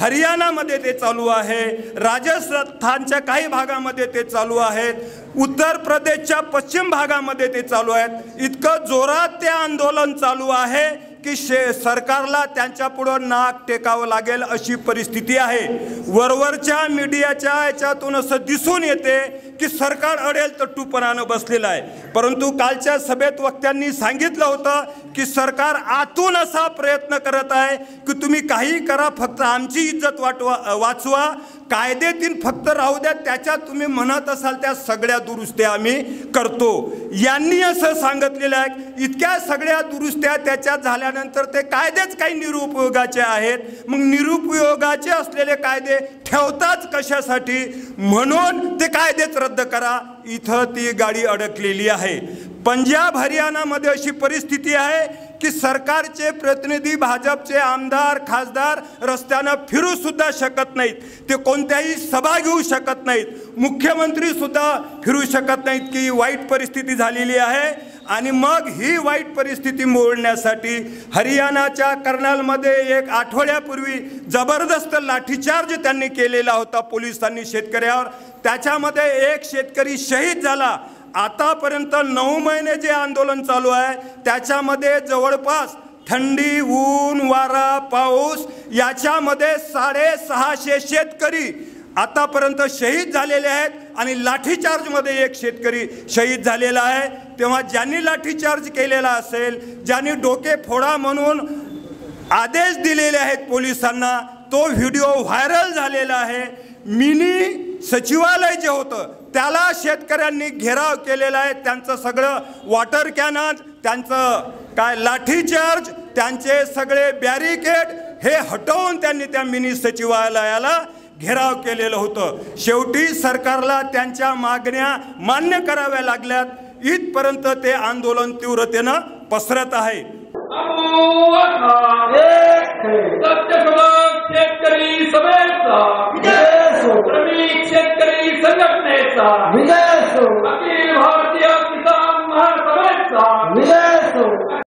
हरियाणामध्ये ते चालू आहे, राजस्थानच्या काही भागामध्ये ते चालू आहेत, उत्तर प्रदेशच्या पश्चिम भागामध्ये ते चालू आहेत। इतकं जोरात ते आंदोलन चालू आहे की सरकारला त्यांच्यापुढे नाक टेकावं लागेल अशी परिस्थिती आहे। वरवरच्या मीडियाच्या याच्यातून असं दिसून येते की सरकार अडेल तट्टूपणानं बसलेलं आहे, परंतु कालच्या सभेत वक्त्यांनी सांगितलं होतं की सरकार आतून असा प्रयत्न करत आहे की तुम्ही काही करा, फक्त आमची इज्जत वाचवा, कायदेतील फक्त राहू द्या, त्याच्यात तुम्ही म्हणत असाल त्या सगळ्या दुरुस्त्या आम्ही करतो, यांनी असं सांगितलेलं आहे। इतक्या सगळ्या दुरुस्त्या त्याच्यात झाल्यानंतर ते कायदेच काही निरुपयोगाचे आहेत, मग निरुपयोगाचे असलेले कायदे ठेवताच कशासाठी, म्हणून ते कायदेच रद्द करा, इथं ती गाडी अडकलेली आहे। पंजाब हरियाणामध्ये अशी परिस्थिती आहे की सरकारचे प्रतिनिधी, भाजपचे आमदार खासदार रस्त्याने फिरू सुद्धा शकत नाहीत, ते कोणत्याही सभा घेऊ शकत नाहीत, मुख्यमंत्री सुद्धा फिरू शकत नाहीत, की वाईट परिस्थिती झालेली आहे। आणि मग ही वाईट परिस्थिती मोडण्यासाठी हरियाणाच्या कर्नालमध्ये एक आठवड्यापूर्वी जबरदस्त लाठीचार्ज त्यांनी केलेला होता पोलिसांनी शेतकऱ्यावर, त्याच्यामध्ये एक शेतकरी शहीद झाला। आतापर्यंत 9 महिने जे आंदोलन चालू आहे त्याच्यामध्ये जवळपास थंडी, ऊन, वारा, पाऊस याच्यामध्ये 650 शेतकरी आतापर्यंत शहीद झालेले आहेत आणि लाठीचार्जमध्ये एक शेतकरी शहीद झालेला आहे। तेव्हा ज्यांनी लाठीचार्ज केलेला असेल, ज्यांनी डोके फोडा म्हणून आदेश दिलेले आहेत पोलिसांना, तो व्हिडिओ व्हायरल झालेला आहे। मिनी सचिवालय जे होतं त्याला शेतकऱ्यांनी घेराव केलेला आहे, त्यांचं सगळं वॉटर कॅनन, त्यांचं काय लाठीचार्ज, त्यांचे सगळे बॅरिकेड हे हटवून त्यांनी त्या मिनी सचिवालयाला घेराव केलेलं होतं। शेवटी सरकारला त्यांच्या मागण्या मान्य कराव्या लागल्यात। इथपर्यंत ते आंदोलन तीव्रतेनं पसरत आहे। शेतकरी संघटनेचा विजय।